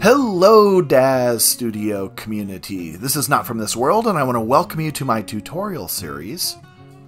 Hello Daz Studio community, this is Not From This World and I want to welcome you to my tutorial series.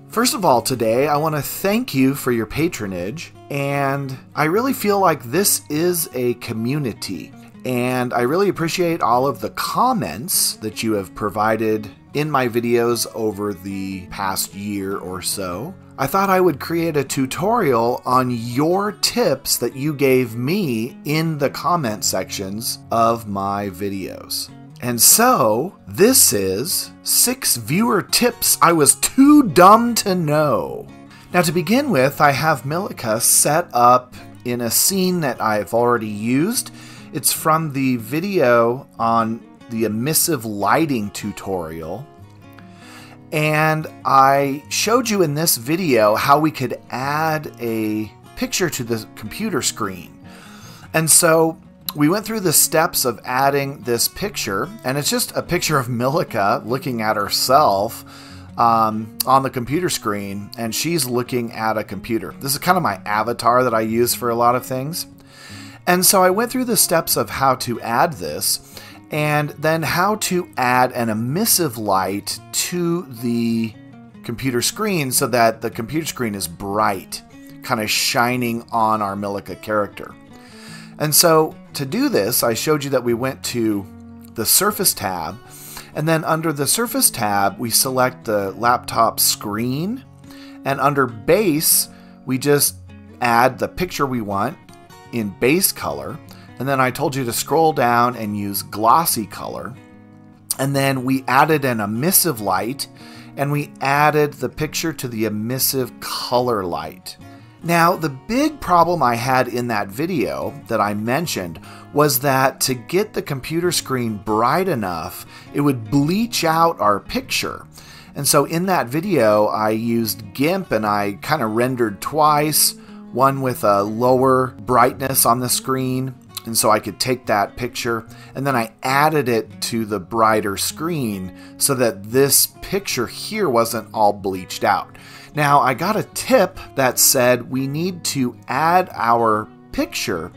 First of all, today I want to thank you for your patronage, and I really feel like this is a community and I really appreciate all of the comments that you have provided in my videos over the past year or so. I thought I would create a tutorial on your tips that you gave me in the comment sections of my videos. And so, this is 6 viewer tips I was too dumb to know. Now to begin with, I have Milica set up in a scene that I've already used. It's from the video on the emissive lighting tutorial. And I showed you in this video how we could add a picture to the computer screen. And so we went through the steps of adding this picture, and it's just a picture of Milica looking at herself on the computer screen, and she's looking at a computer. This is kind of my avatar that I use for a lot of things. And so I went through the steps of how to add this, and then how to add an emissive light to the computer screen so that the computer screen is bright, kind of shining on our Milica character. And so to do this, I showed you that we went to the Surface tab, and then under the Surface tab, we select the laptop screen, and under Base, we just add the picture we want in base color. And then I told you to scroll down and use glossy color. And then we added an emissive light, and we added the picture to the emissive color light. Now, the big problem I had in that video that I mentioned was that to get the computer screen bright enough, it would bleach out our picture. And so in that video, I used GIMP and I kind of rendered twice, one with a lower brightness on the screen, and so I could take that picture, and then I added it to the brighter screen so that this picture here wasn't all bleached out. Now, I got a tip that said we need to add our picture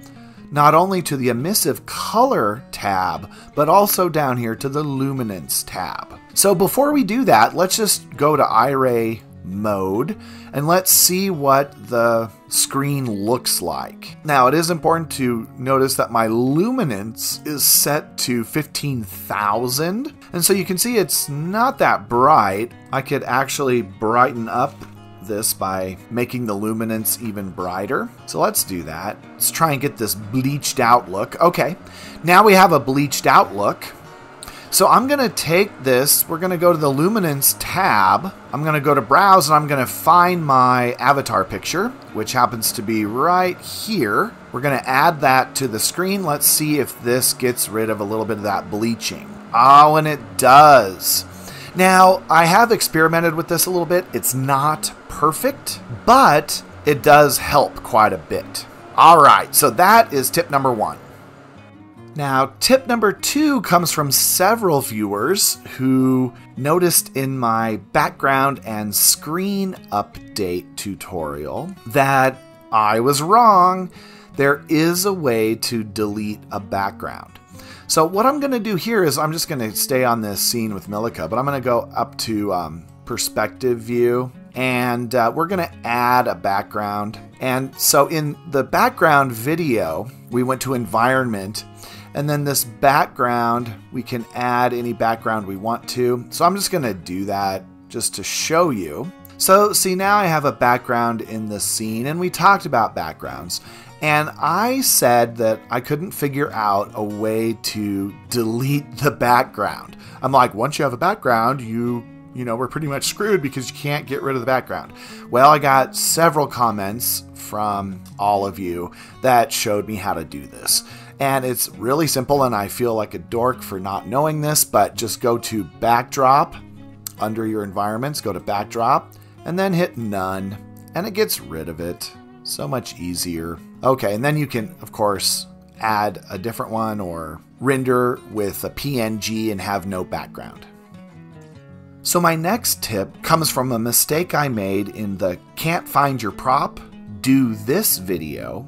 not only to the emissive color tab, but also down here to the luminance tab. So before we do that, let's just go to IRA Mode and let's see what the screen looks like. Now, it is important to notice that my luminance is set to 15,000, and so you can see it's not that bright. I could actually brighten up this by making the luminance even brighter. So let's do that. Let's try and get this bleached out look. Okay, now we have a bleached out look. So I'm going to take this, we're going to go to the Luminance tab, I'm going to go to Browse, and I'm going to find my avatar picture, which happens to be right here. We're going to add that to the screen. Let's see if this gets rid of a little bit of that bleaching. Oh, and it does. Now, I have experimented with this a little bit. It's not perfect, but it does help quite a bit. All right, so that is tip number 1. Now, tip number 2 comes from several viewers who noticed in my background and screen update tutorial that I was wrong. There is a way to delete a background. So what I'm going to do here is I'm just going to stay on this scene with Milica, but I'm going to go up to perspective view, and we're going to add a background. And so in the background video, we went to environment, and then this background, we can add any background we want to. So I'm just going to do that just to show you. So see, now I have a background in the scene, and we talked about backgrounds. And I said that I couldn't figure out a way to delete the background. I'm like, once you have a background, you know, we're pretty much screwed because you can't get rid of the background. Well, I got several comments from all of you that showed me how to do this. And it's really simple, and I feel like a dork for not knowing this, but just go to Backdrop, under your environments, go to Backdrop, and then hit None, and it gets rid of it. So much easier. Okay, and then you can, of course, add a different one or render with a PNG and have no background. So my next tip comes from a mistake I made in the Can't Find Your Prop, Do This video.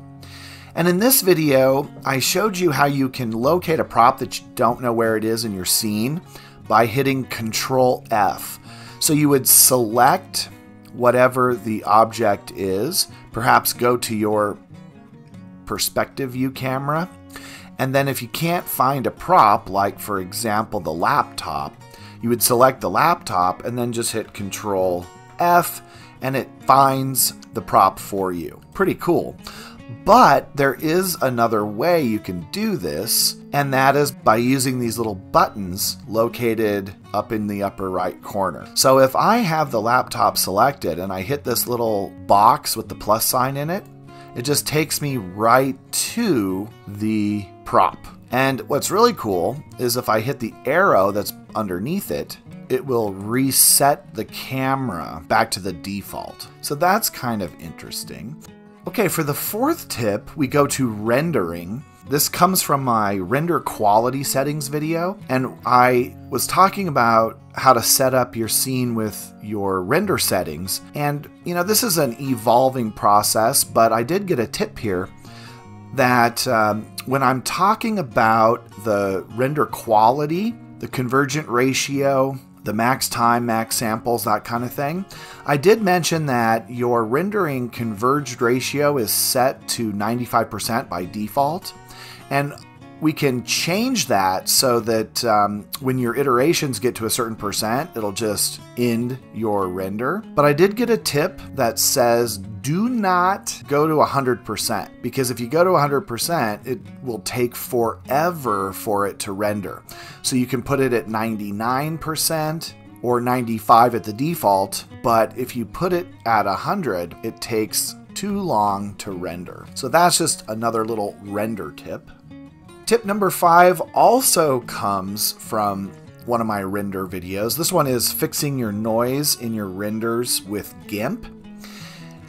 And in this video, I showed you how you can locate a prop that you don't know where it is in your scene by hitting Control F. So you would select whatever the object is, perhaps go to your perspective view camera, and then if you can't find a prop, like for example the laptop, you would select the laptop and then just hit Control F and it finds the prop for you. Pretty cool. But there is another way you can do this, and that is by using these little buttons located up in the upper right corner. So if I have the laptop selected and I hit this little box with the plus sign in it, it just takes me right to the prop. And what's really cool is if I hit the arrow that's underneath it, it will reset the camera back to the default. So that's kind of interesting. Okay, for the fourth tip, we go to rendering. This comes from my render quality settings video, and I was talking about how to set up your scene with your render settings. And, you know, this is an evolving process, but I did get a tip here that when I'm talking about the render quality, the convergent ratio, the max time, max samples, that kind of thing, I did mention that your rendering converged ratio is set to 95% by default, and we can change that so that when your iterations get to a certain percent, it'll just end your render. But I did get a tip that says do not go to 100%, because if you go to 100%, it will take forever for it to render. So you can put it at 99% or 95 at the default, but if you put it at 100, it takes too long to render. So that's just another little render tip. Tip number 5 also comes from one of my render videos. This one is fixing your noise in your renders with GIMP.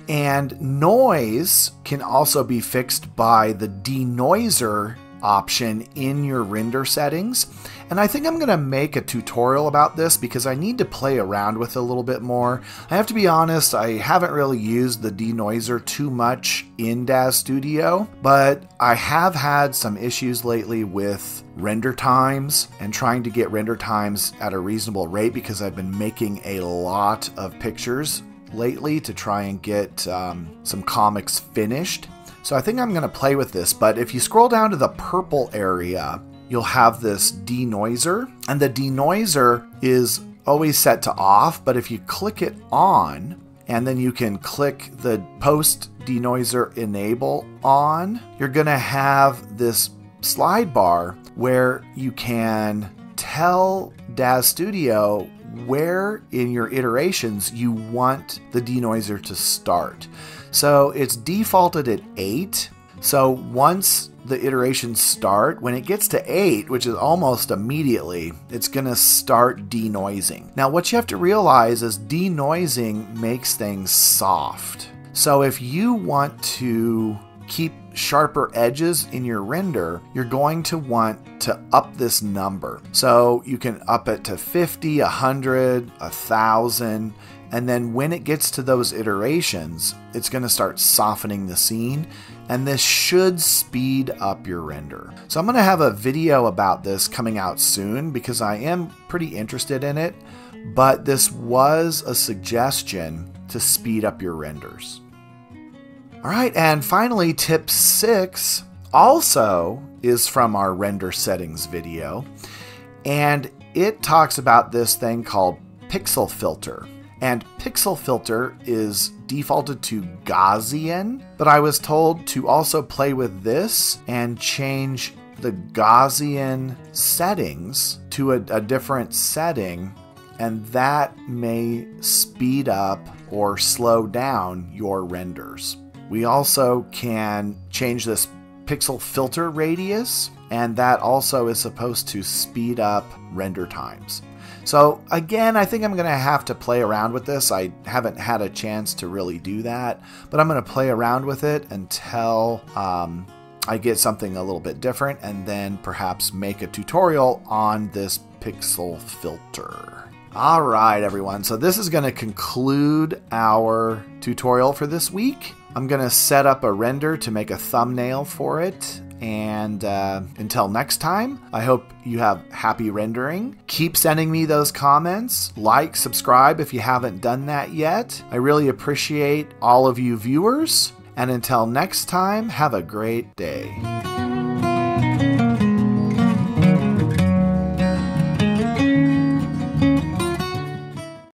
And noise can also be fixed by the denoiser option in your render settings. And I think I'm going to make a tutorial about this because I need to play around with it a little bit more. I have to be honest, I haven't really used the denoiser too much in Daz Studio, but I have had some issues lately with render times and trying to get render times at a reasonable rate because I've been making a lot of pictures lately to try and get some comics finished. So I think I'm going to play with this, but if you scroll down to the purple area, you'll have this denoiser, and the denoiser is always set to off, but if you click it on, and then you can click the post denoiser enable on, you're gonna have this slide bar where you can tell Daz Studio where in your iterations you want the denoiser to start. So it's defaulted at 8, so once the iterations start, when it gets to 8, which is almost immediately, it's gonna start denoising. Now what you have to realize is denoising makes things soft. So if you want to keep sharper edges in your render, you're going to want to up this number. So you can up it to 50, 100, 1,000, and then when it gets to those iterations, it's going to start softening the scene, and this should speed up your render. So I'm going to have a video about this coming out soon because I am pretty interested in it, but this was a suggestion to speed up your renders. All right, and finally, tip 6 also is from our render settings video, and it talks about this thing called pixel filter. And pixel filter is defaulted to Gaussian, but I was told to also play with this and change the Gaussian settings to a different setting, and that may speed up or slow down your renders. We also can change this pixel filter radius, and that also is supposed to speed up render times. So again, I think I'm going to have to play around with this. I haven't had a chance to really do that, but I'm going to play around with it until I get something a little bit different, and then perhaps make a tutorial on this pixel filter. All right, everyone. So this is going to conclude our tutorial for this week. I'm going to set up a render to make a thumbnail for it. And until next time, I hope you have happy rendering. Keep sending me those comments. Like, subscribe if you haven't done that yet. I really appreciate all of you viewers. And until next time, have a great day.